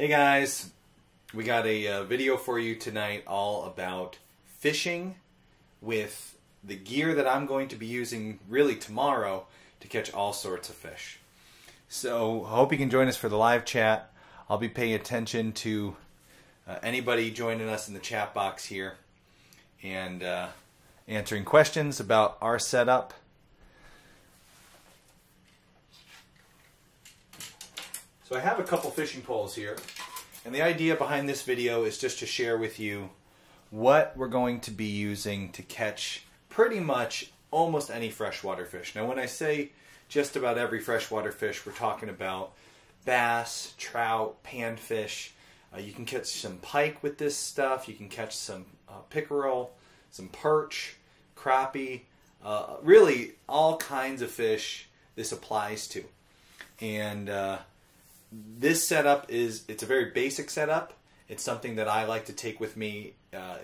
Hey guys, we got a video for you tonight all about fishing with the gear that I'm going to be using really tomorrow to catch all sorts of fish. So hope you can join us for the live chat. I'll be paying attention to anybody joining us in the chat box here and answering questions about our setup. So I have a couple fishing poles here, and the idea behind this video is just to share with you what we're going to be using to catch pretty much almost any freshwater fish. Now when I say just about every freshwater fish, we're talking about bass, trout, panfish. You can catch some pike with this stuff, you can catch some pickerel, some perch, crappie, really all kinds of fish this applies to. And this setup it's a very basic setup. It's something that I like to take with me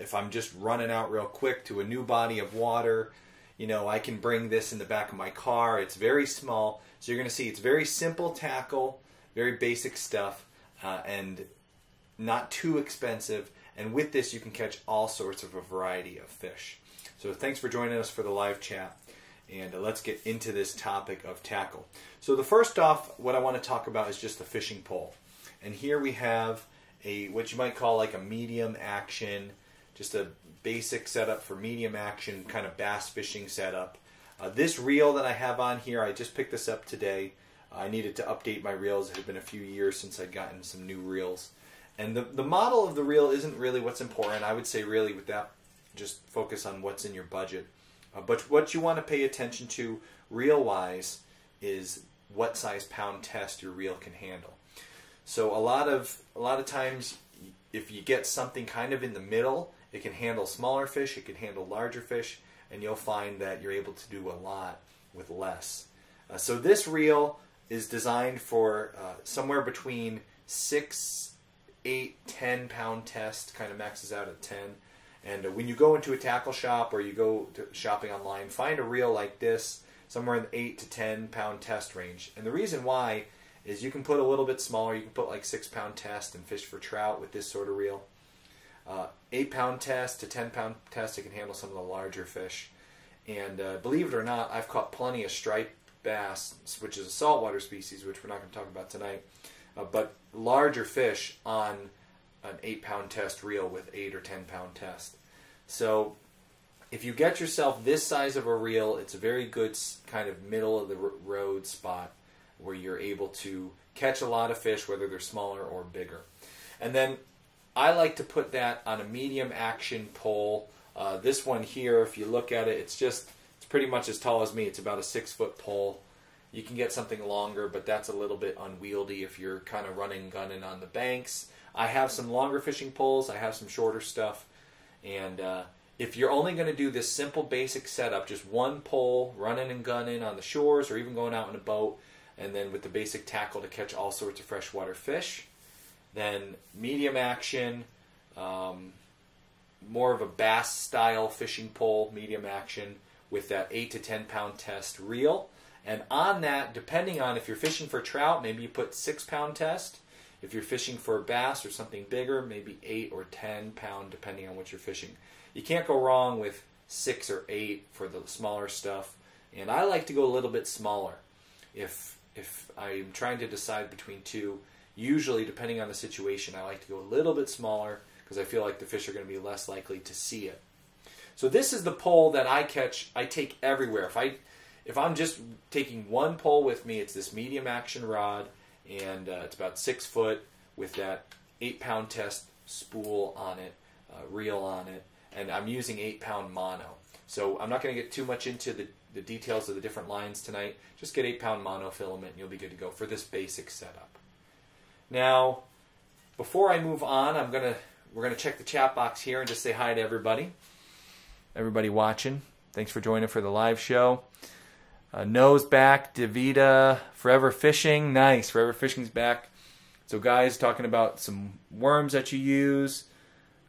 if I'm just running out real quick to a new body of water. You know, I can bring this in the back of my car. It's very small. So you're going to see it's very simple tackle, very basic stuff, and not too expensive. And with this, you can catch all sorts of a variety of fish. So thanks for joining us for the live chat. And let's get into this topic of tackle. So the first off, what I want to talk about is just the fishing pole. And here we have a what you might call like a medium action, just a basic setup for medium action kind of bass fishing setup. This reel that I have on here, I just picked this up today. I needed to update my reels. It had been a few years since I'd gotten some new reels. And the model of the reel isn't really what's important. I would say really with that, just focus on what's in your budget. But what you want to pay attention to reel-wise is what size pound test your reel can handle. So a lot of times, if you get something kind of in the middle, it can handle smaller fish, it can handle larger fish, and you'll find that you're able to do a lot with less. So this reel is designed for somewhere between 6, 8, 10 pound test, kind of maxes out at 10. And when you go into a tackle shop or you go to shopping online, find a reel like this, somewhere in the 8 to 10 pound test range. And the reason why is you can put a little bit smaller. You can put like 6 pound test and fish for trout with this sort of reel. 8 pound test to 10 pound test, it can handle some of the larger fish. And believe it or not, I've caught plenty of striped bass, which is a saltwater species, which we're not going to talk about tonight, but larger fish on an 8 pound test reel with 8 or 10 pound test. So if you get yourself this size of a reel, it's a very good kind of middle of the road spot where you're able to catch a lot of fish, whether they're smaller or bigger. And then I like to put that on a medium action pole. This one here, if you look at it, it's pretty much as tall as me. It's about a 6-foot pole. You can get something longer, but that's a little bit unwieldy if you're kind of running gunning on the banks. I have some longer fishing poles, I have some shorter stuff, and if you're only going to do this simple basic setup, just one pole, running and gunning on the shores or even going out in a boat, and then with the basic tackle to catch all sorts of freshwater fish, then medium action, more of a bass style fishing pole, medium action with that 8 to 10 pound test reel. And on that, depending on if you're fishing for trout, maybe you put 6 pound test. If you're fishing for bass or something bigger, maybe 8 or 10 pound, depending on what you're fishing. You can't go wrong with 6 or 8 for the smaller stuff. And I like to go a little bit smaller. If I'm trying to decide between two, usually, depending on the situation, I like to go a little bit smaller because I feel like the fish are going to be less likely to see it. So this is the pole that I catch, I take everywhere. If I'm just taking one pole with me, it's this medium action rod. And it's about 6 foot with that 8 pound test spool on it, reel on it, and I'm using 8 pound mono. So I'm not going to get too much into the details of the different lines tonight. Just get 8 pound mono filament and you'll be good to go for this basic setup. Now, before I move on, we're gonna check the chat box here and just say hi to everybody. Everybody watching, thanks for joining for the live show. Nose back, Davita, Forever Fishing, nice, Forever Fishing's back. So guys, talking about some worms that you use,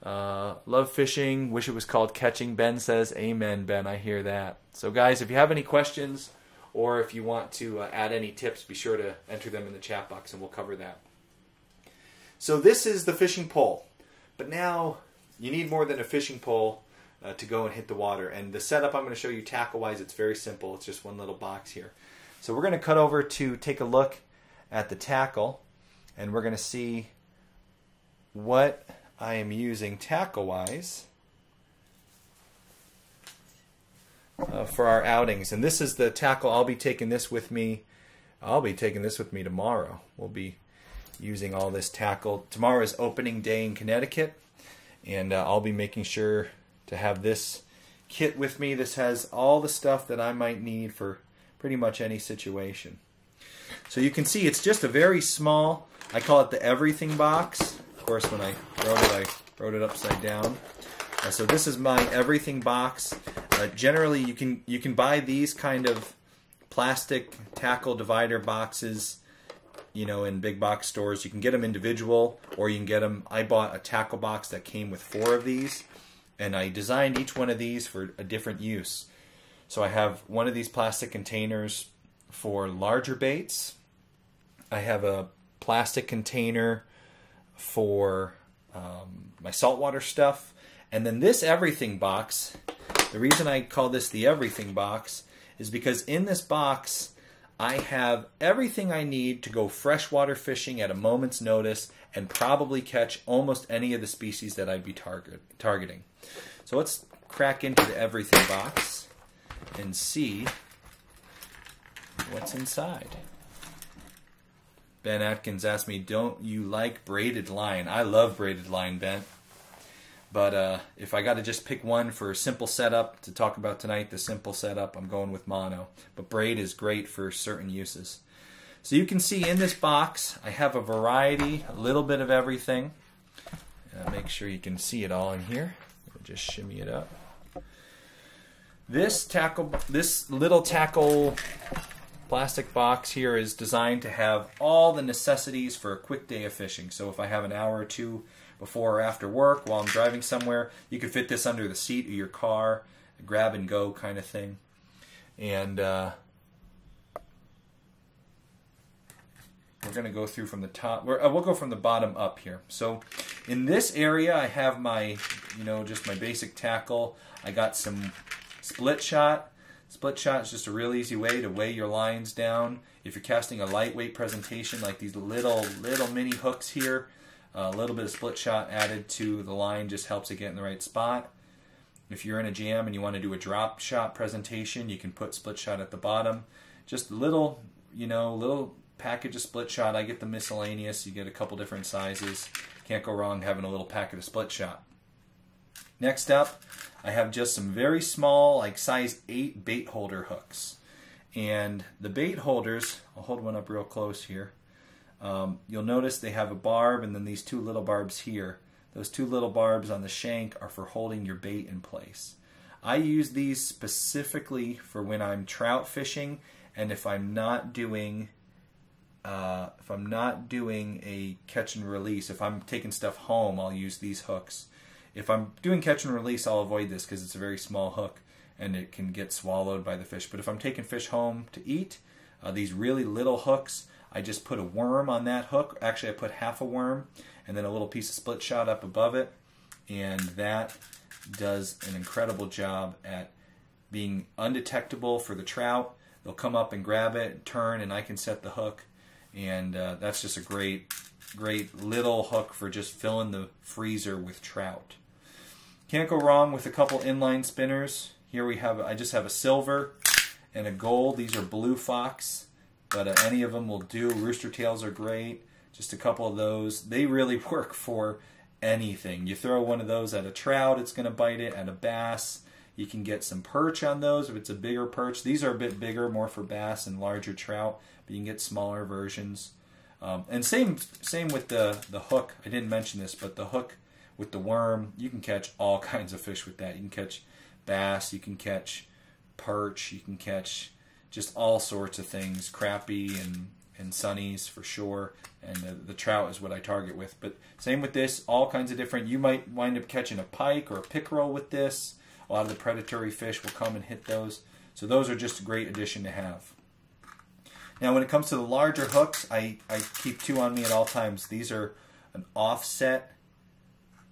love fishing, wish it was called catching. Ben says, amen, Ben, I hear that. So guys, if you have any questions or if you want to add any tips, be sure to enter them in the chat box and we'll cover that. So this is the fishing pole, but now you need more than a fishing pole to go and hit the water. And the setup I'm going to show you tackle-wise, it's very simple. It's just one little box here. So we're going to cut over to take a look at the tackle, and we're going to see what I am using tackle-wise for our outings. And this is the tackle. I'll be taking this with me. I'll be taking this with me tomorrow. We'll be using all this tackle. Tomorrow is opening day in Connecticut, and I'll be making sure to have this kit with me. This has all the stuff that I might need for pretty much any situation. So you can see it's just a very small, I call it the everything box. Of course, when I wrote it upside down. So this is my everything box. Generally, you can buy these kind of plastic tackle divider boxes, you know, in big box stores. You can get them individual, or you can get them. I bought a tackle box that came with 4 of these, and I designed each one of these for a different use. So I have one of these plastic containers for larger baits. I have a plastic container for my saltwater stuff. And then this everything box, the reason I call this the everything box is because in this box I have everything I need to go freshwater fishing at a moment's notice and probably catch almost any of the species that I'd be targeting. So let's crack into the everything box and see what's inside. Ben Atkins asked me, don't you like braided line? I love braided line, Ben. But if I got to just pick one for a simple setup to talk about tonight, the simple setup, I'm going with mono. But braid is great for certain uses. So you can see in this box, I have a variety, a little bit of everything. Make sure you can see it all in here. Just shimmy it up. This little tackle plastic box here is designed to have all the necessities for a quick day of fishing. So if I have an hour or two before or after work while I'm driving somewhere, you could fit this under the seat of your car, grab and go kind of thing. And we're going to go through from the top. We'll go from the bottom up here. So in this area I have my, you know, just my basic tackle. I got some split shot. Split shot is just a real easy way to weigh your lines down. If you're casting a lightweight presentation like these little mini hooks here, a little bit of split shot added to the line just helps it get in the right spot. If you're in a jam and you want to do a drop shot presentation, you can put split shot at the bottom. Just a little, you know, little package of split shot. I get the miscellaneous. You get a couple different sizes. Can't go wrong having a little packet of split shot. Next up, I have just some very small, like size 8 bait holder hooks. And the bait holders, I'll hold one up real close here. You'll notice they have a barb and then these 2 little barbs here. Those 2 little barbs on the shank are for holding your bait in place. I use these specifically for when I'm trout fishing, and if I'm not doing a catch and release, if I'm taking stuff home, I'll use these hooks. If I'm doing catch and release, I'll avoid this because it's a very small hook and it can get swallowed by the fish. But if I'm taking fish home to eat, these really little hooks, I just put a worm on that hook. Actually, I put half a worm and then a little piece of split shot up above it. And that does an incredible job at being undetectable for the trout. They'll come up and grab it, turn, and I can set the hook. And that's just a great little hook for just filling the freezer with trout. Can't go wrong with a couple inline spinners. Here we have, I just have a silver and a gold. These are Blue Fox, but any of them will do. Rooster Tails are great. Just a couple of those. They really work for anything. You throw one of those at a trout, it's going to bite it. At a bass, you can get some perch on those if it's a bigger perch. These are a bit bigger, more for bass and larger trout, but you can get smaller versions. And same with the hook. I didn't mention this, but the hook with the worm, you can catch all kinds of fish with that. You can catch bass, you can catch perch, you can catch just all sorts of things, crappie and sunnies for sure, and the trout is what I target with. But same with this, all kinds of different, you might wind up catching a pike or a pickerel with this. A lot of the predatory fish will come and hit those. So those are just a great addition to have. Now when it comes to the larger hooks, I keep 2 on me at all times. These are an offset,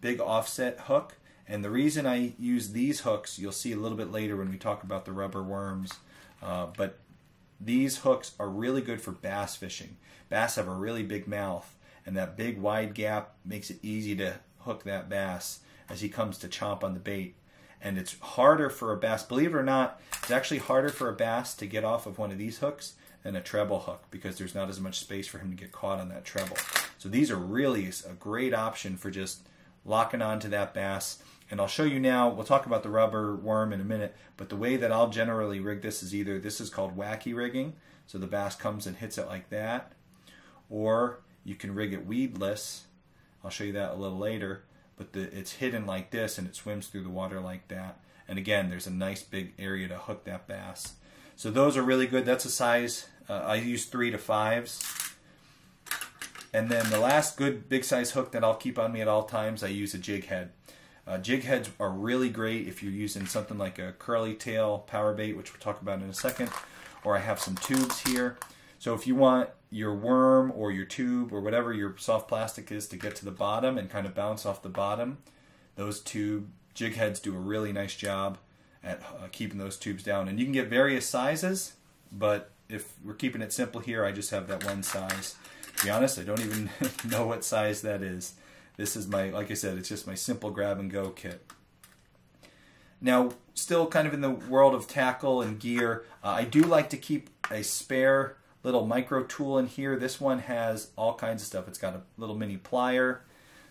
big offset hook. And the reason I use these hooks, you'll see a little bit later when we talk about the rubber worms, but these hooks are really good for bass fishing. Bass have a really big mouth, and that big wide gap makes it easy to hook that bass as he comes to chomp on the bait. And it's harder for a bass, believe it or not, it's actually harder for a bass to get off of one of these hooks than a treble hook, because there's not as much space for him to get caught on that treble. So these are really a great option for just locking onto that bass. And I'll show you now, we'll talk about the rubber worm in a minute, but the way that I'll generally rig this is either, this is called wacky rigging, so the bass comes and hits it like that, or you can rig it weedless. I'll show you that a little later, but it's hidden like this and it swims through the water like that. And again, there's a nice big area to hook that bass. So those are really good. That's a size, I use 3 to 5s. And then the last good big size hook that I'll keep on me at all times, I use a jig head. Jig heads are really great if you're using something like a curly tail power bait, which we'll talk about in a second, or I have some tubes here. So if you want your worm or your tube or whatever your soft plastic is to get to the bottom and kind of bounce off the bottom, those tube jig heads do a really nice job at keeping those tubes down. And you can get various sizes, but if we're keeping it simple here, I just have that one size. To be honest, I don't even know what size that is. This is my, like I said, it's just my simple grab and go kit. Now, still kind of in the world of tackle and gear, I do like to keep a spare little micro tool in here. This one has all kinds of stuff. It's got a little mini plier,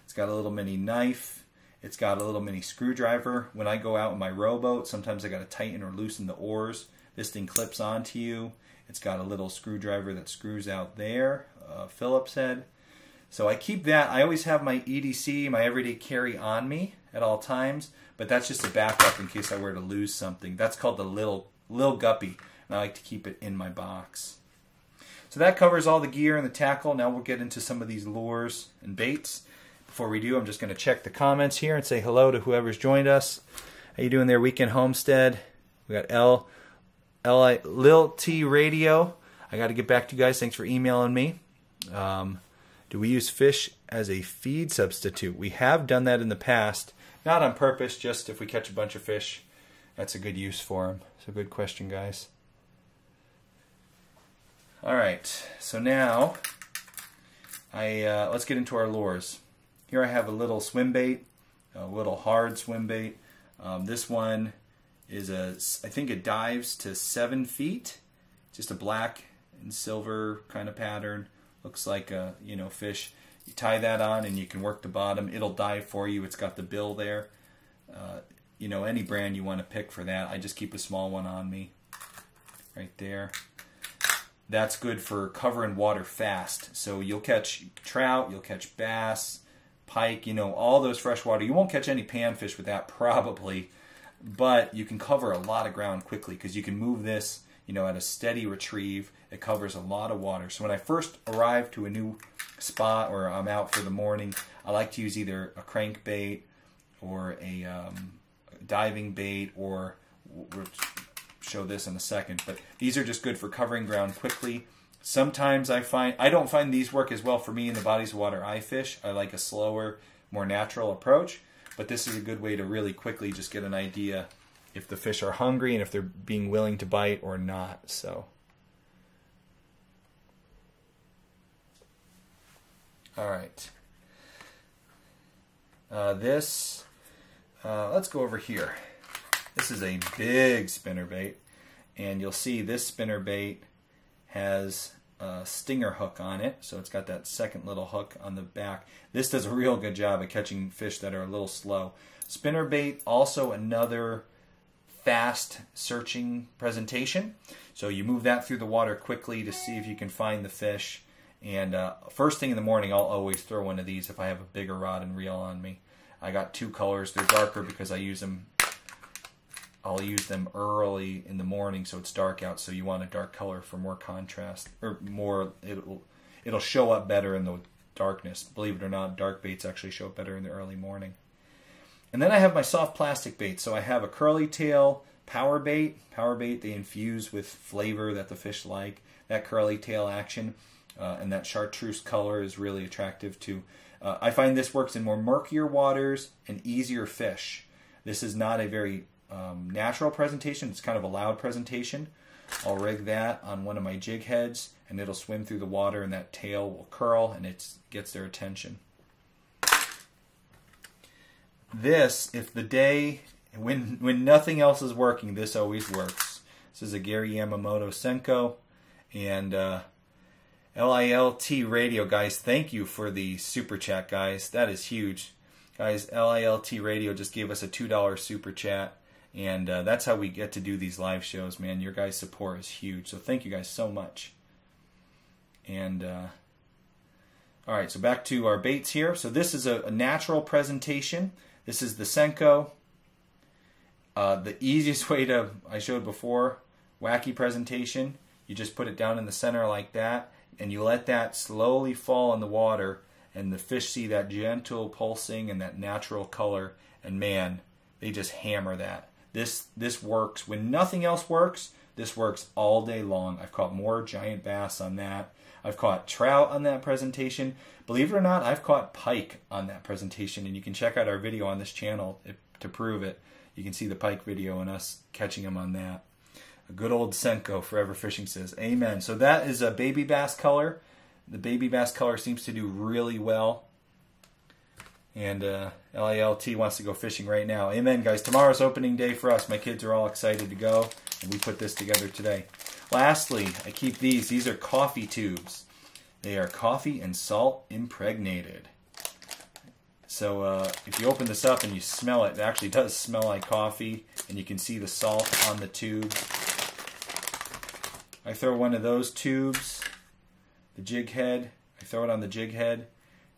it's got a little mini knife, it's got a little mini screwdriver. When I go out in my rowboat, sometimes I gotta tighten or loosen the oars. This thing clips onto you. It's got a little screwdriver that screws out there, Phillips head. So I keep that. I always have my EDC, my everyday carry, on me at all times, but that's just a backup in case I were to lose something. That's called the Lil Guppy, and I like to keep it in my box. So that covers all the gear and the tackle. Now we'll get into some of these lures and baits. Before we do, I'm just going to check the comments here and say hello to whoever's joined us. How you doing there, Weekend Homestead? We got Lil T Radio. I got to get back to you guys. Thanks for emailing me. Do we use fish as a feed substitute? We have done that in the past, not on purpose, just if we catch a bunch of fish, that's a good use for them. So good question, guys. All right, so now let's get into our lures. Here I have a little swim bait, a little hard swim bait. This one is I think it dives to 7 feet, just a black and silver kind of pattern. Looks like a, you know, fish. You tie that on and you can work the bottom. It'll dive for you. It's got the bill there. You know, any brand you want to pick for that. I just keep a small one on me right there. That's good for covering water fast. So you'll catch trout, you'll catch bass, pike, you know, all those freshwater. You won't catch any panfish with that probably, but you can cover a lot of ground quickly because you can move this, you know, at a steady retrieve. It covers a lot of water. So when I first arrive to a new spot or I'm out for the morning, I like to use either a crankbait or a diving bait, or we'll show this in a second, but these are just good for covering ground quickly. Sometimes I don't find these work as well for me in the bodies of water I fish. I like a slower, more natural approach, but this is a good way to really quickly just get an idea if the fish are hungry and if they're being willing to bite or not. So, all right, let's go over here. This is a big spinnerbait, and you'll see this spinnerbait has a stinger hook on it, so it's got that second little hook on the back. This does a real good job at catching fish that are a little slow. Spinnerbait, also another fast searching presentation. So you move that through the water quickly to see if you can find the fish. And first thing in the morning, I'll always throw one of these if I have a bigger rod and reel on me. I got 2 colors. They're darker because I use them. I'll use them early in the morning, so it's dark out. So you want a dark color for more contrast, or more. It'll show up better in the darkness. Believe it or not, dark baits actually show up better in the early morning. And then I have my soft plastic bait. So I have a curly tail power bait. Power bait, they infuse with flavor that the fish like, that curly tail action. and that chartreuse color is really attractive too. I find this works in more murkier waters and easier fish. This is not a very natural presentation. It's kind of a loud presentation. I'll rig that on one of my jig heads, and it'll swim through the water, and that tail will curl, and it gets their attention. This, if the day, when nothing else is working, this always works. This is a Gary Yamamoto Senko, and LILT Radio, guys, thank you for the super chat, guys. That is huge. Guys, LILT Radio just gave us a $2 super chat. And that's how we get to do these live shows, man. Your guys' support is huge. So thank you guys so much. And, all right, so back to our baits here. So this is a natural presentation. This is the Senko. The easiest way to, I showed before, wacky presentation. You just put it down in the center like that, and you let that slowly fall in the water, and the fish see that gentle pulsing and that natural color, and man, they just hammer that. This works. When nothing else works, this works all day long. I've caught more giant bass on that. I've caught trout on that presentation. Believe it or not, I've caught pike on that presentation, and you can check out our video on this channel to prove it. You can see the pike video and us catching them on that. A good old Senko, Forever Fishing says, amen. So that is a baby bass color. The baby bass color seems to do really well. And LILT wants to go fishing right now. Amen, guys. Tomorrow's opening day for us. My kids are all excited to go, and we put this together today. Lastly, I keep these. These are coffee tubes. They are coffee and salt impregnated. So if you open this up and you smell it, it actually does smell like coffee, and you can see the salt on the tube. I throw one of those tubes, the jig head. I throw it on the jig head.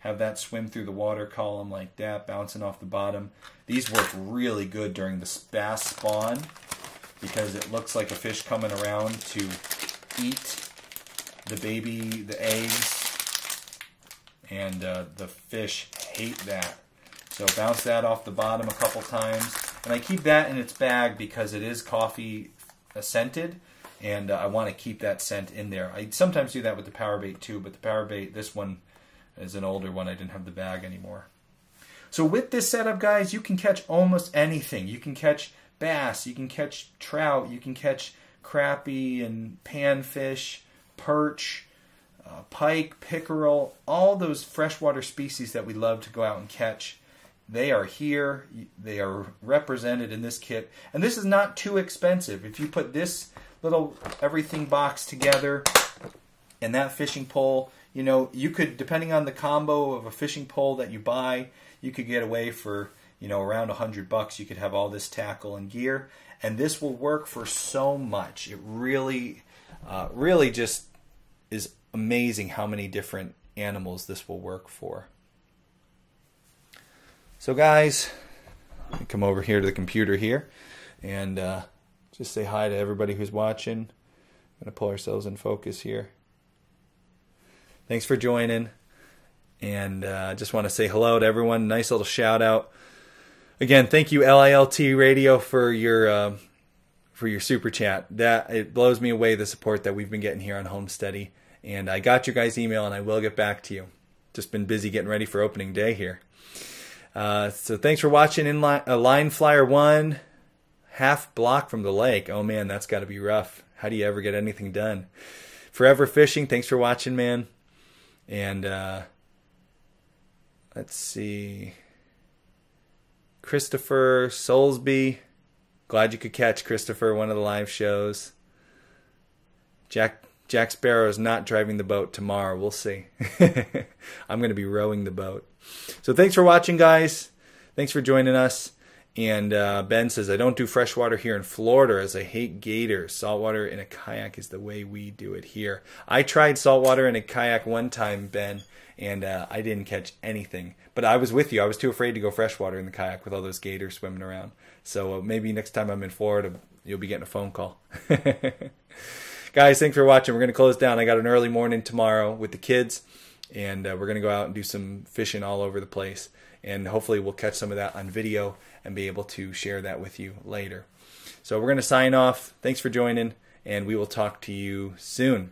Have that swim through the water column like that, bouncing off the bottom. These work really good during the bass spawn because it looks like a fish coming around to eat the baby, the eggs, and the fish hate that. So bounce that off the bottom a couple times. And I keep that in its bag because it is coffee scented, and I want to keep that scent in there. I sometimes do that with the Power Bait too, but the Power Bait, this one, is an older one. I didn't have the bag anymore. So with this setup, guys, you can catch almost anything. You can catch bass, you can catch trout, you can catch crappie and panfish, perch, pike, pickerel, all those freshwater species that we love to go out and catch. They are here. They are represented in this kit. And this is not too expensive. If you put this little everything box together and that fishing pole, you know, you could, depending on the combo of a fishing pole that you buy, you could get away for, you know, around $100. You could have all this tackle and gear, and this will work for so much. It really, really just is amazing how many different animals this will work for. So, guys, let me come over here to the computer here, and just say hi to everybody who's watching. I'm gonna pull ourselves in focus here. Thanks for joining, and I just want to say hello to everyone. Nice little shout out. Again, thank you, LILT Radio, for your super chat. That it blows me away, the support that we've been getting here on Homesteady. And I got your guys' email, and I will get back to you. Just been busy getting ready for opening day here. So thanks for watching. Line Flyer 1, half block from the lake. Oh man, that's got to be rough. How do you ever get anything done? Forever Fishing, thanks for watching, man. And let's see, Christopher Soulsby, glad you could catch, Christopher, one of the live shows. Jack Sparrow is not driving the boat tomorrow. We'll see. I'm going to be rowing the boat. So thanks for watching, guys. Thanks for joining us. And Ben says, I don't do freshwater here in Florida as I hate gators. Saltwater in a kayak is the way we do it here. I tried saltwater in a kayak one time, Ben, and I didn't catch anything. But I was with you. I was too afraid to go freshwater in the kayak with all those gators swimming around. So maybe next time I'm in Florida, you'll be getting a phone call. Guys, thanks for watching. We're going to close down. I got an early morning tomorrow with the kids, and we're going to go out and do some fishing all over the place. And hopefully we'll catch some of that on video and be able to share that with you later. So we're going to sign off. Thanks for joining, and we will talk to you soon.